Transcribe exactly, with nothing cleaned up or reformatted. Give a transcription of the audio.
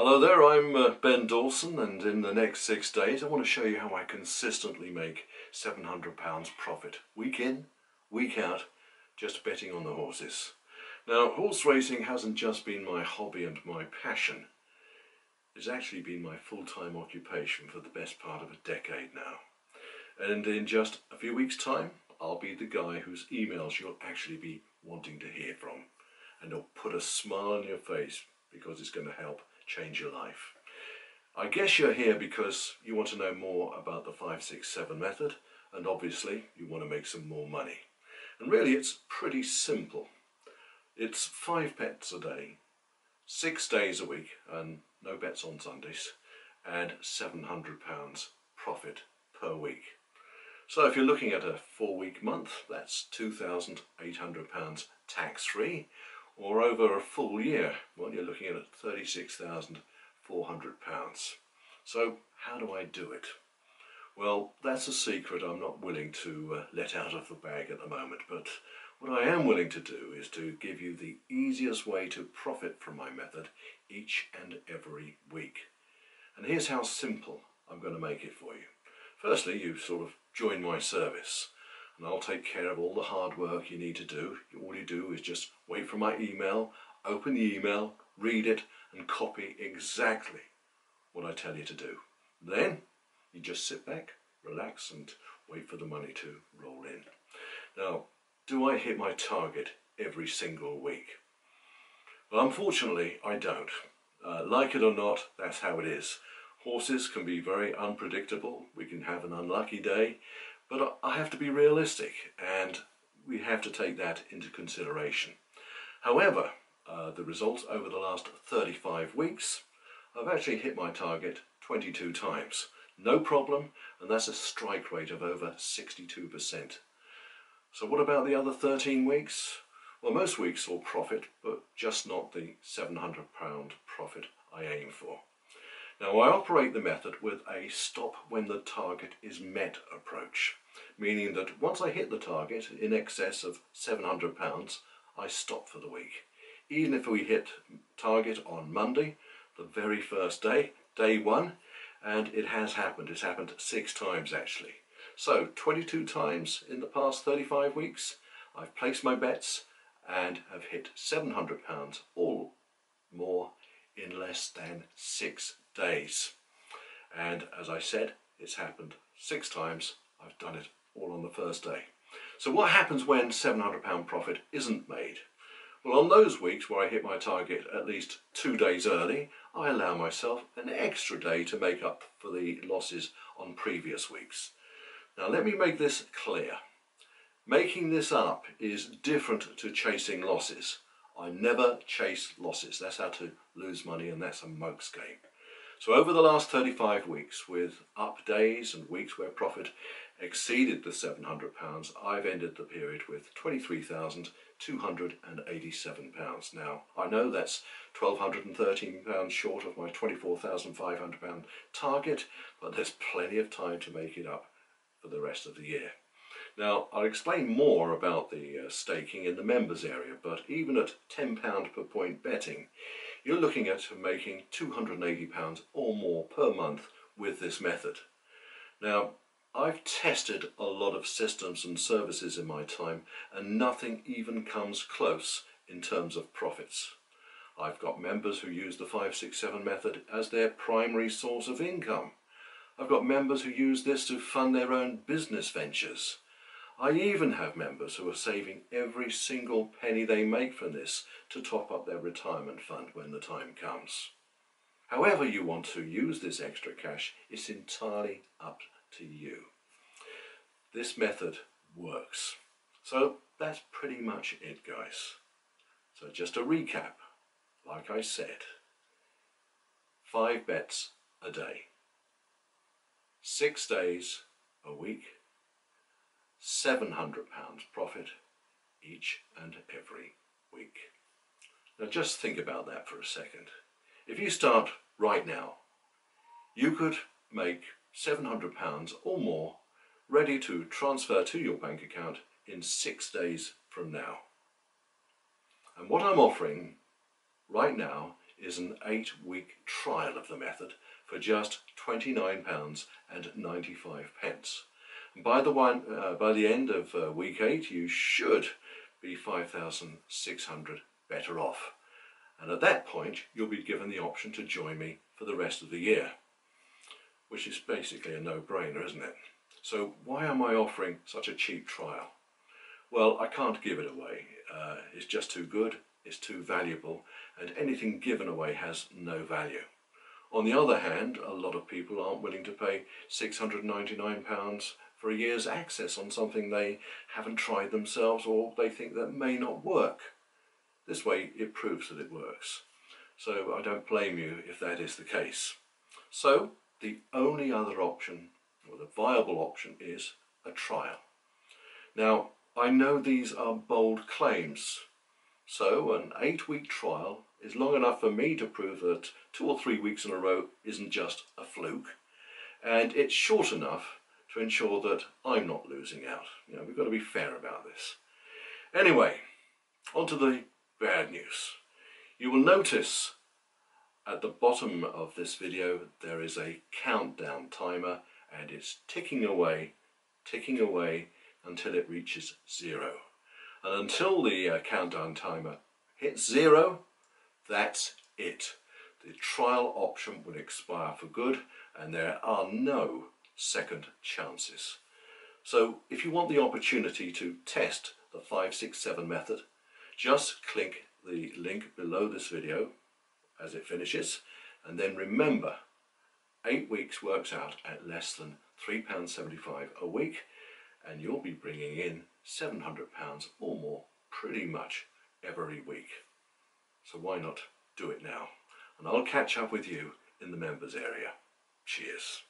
Hello there, I'm uh, Ben Dawson, and in the next six days I want to show you how I consistently make seven hundred pounds profit, week in, week out, just betting on the horses. Now, horse racing hasn't just been my hobby and my passion, it's actually been my full-time occupation for the best part of a decade now. And in just a few weeks' time, I'll be the guy whose emails you'll actually be wanting to hear from, and it'll put a smile on your face because it's going to help change your life. I guess you're here because you want to know more about the five six seven method, and obviously you want to make some more money. And really it's pretty simple. It's five bets a day, six days a week, and no bets on Sundays, and seven hundred pounds profit per week. So if you're looking at a four week month, that's two thousand eight hundred pounds tax free, or over a full year, well, you're looking at thirty-six thousand four hundred pounds. So how do I do it? Well, that's a secret I'm not willing to uh, let out of the bag at the moment, but what I am willing to do is to give you the easiest way to profit from my method each and every week. And here's how simple I'm going to make it for you. Firstly, you sort of join my service, and I'll take care of all the hard work you need to do. All you do is just wait for my email, open the email, read it, and copy exactly what I tell you to do. Then you just sit back, relax, and wait for the money to roll in. Now, do I hit my target every single week? Well, unfortunately, I don't. Uh, like it or not, that's how it is. Horses can be very unpredictable. We can have an unlucky day. But I have to be realistic, and we have to take that into consideration. However, uh, the results over the last thirty-five weeks, I've actually hit my target twenty-two times. No problem, and that's a strike rate of over sixty-two percent. So what about the other thirteen weeks? Well, most weeks saw profit, but just not the seven hundred pound profit I aim for. Now, I operate the method with a stop when the target is met approach, meaning that once I hit the target in excess of seven hundred pounds, I stop for the week. Even if we hit target on Monday, the very first day, day one, and it has happened. It's happened six times actually. So twenty-two times in the past thirty-five weeks, I've placed my bets and have hit seven hundred pounds or more in less than six days. And as I said, it's happened six times. I've done it all on the first day. So what happens when seven hundred pound profit isn't made? Well, on those weeks where I hit my target at least two days early, I allow myself an extra day to make up for the losses on previous weeks. Now, let me make this clear. Making this up is different to chasing losses. I never chase losses. That's how to lose money, and that's a mug's game. So over the last thirty-five weeks, with up days and weeks where profit exceeded the seven hundred pounds, I've ended the period with twenty-three thousand two hundred and eighty-seven pounds. Now, I know that's one thousand two hundred and thirteen pounds short of my twenty-four thousand five hundred pound target, but there's plenty of time to make it up for the rest of the year. Now, I'll explain more about the uh, staking in the members area, but even at ten pounds per point betting, you're looking at making two hundred and eighty pounds or more per month with this method. Now, I've tested a lot of systems and services in my time, and nothing even comes close in terms of profits. I've got members who use the five six seven method as their primary source of income. I've got members who use this to fund their own business ventures. I even have members who are saving every single penny they make from this to top up their retirement fund when the time comes. However you want to use this extra cash, it's entirely up to you. This method works. So that's pretty much it, guys. So just a recap, like I said, five bets a day, six days a week, seven hundred pounds profit each and every week. Now just think about that for a second. If you start right now, you could make seven hundred pounds or more ready to transfer to your bank account in six days from now. And what I'm offering right now is an eight-week trial of the method for just twenty-nine pounds ninety-five. By the one, uh, by the end of uh, week eight, you should be five thousand six hundred better off. And at that point, you'll be given the option to join me for the rest of the year, which is basically a no-brainer, isn't it? So why am I offering such a cheap trial? Well, I can't give it away. Uh, it's just too good, it's too valuable, and anything given away has no value. On the other hand, a lot of people aren't willing to pay six hundred ninety-nine pounds for a year's access on something they haven't tried themselves or they think that may not work. This way it proves that it works. So I don't blame you if that is the case. So the only other option, or the viable option, is a trial. Now, I know these are bold claims, so an eight-week trial is long enough for me to prove that two or three weeks in a row isn't just a fluke, and it's short enough to ensure that I'm not losing out. You know, we've got to be fair about this. Anyway, on to the bad news. You will notice at the bottom of this video there is a countdown timer, and it's ticking away, ticking away until it reaches zero. And until the uh, countdown timer hits zero, that's it. The trial option will expire for good, and there are no second chances. So if you want the opportunity to test the five six seven method, just click the link below this video as it finishes, and then remember, eight weeks works out at less than three pounds seventy-five a week, and you'll be bringing in seven hundred pounds or more pretty much every week. So why not do it now? And I'll catch up with you in the members area. Cheers.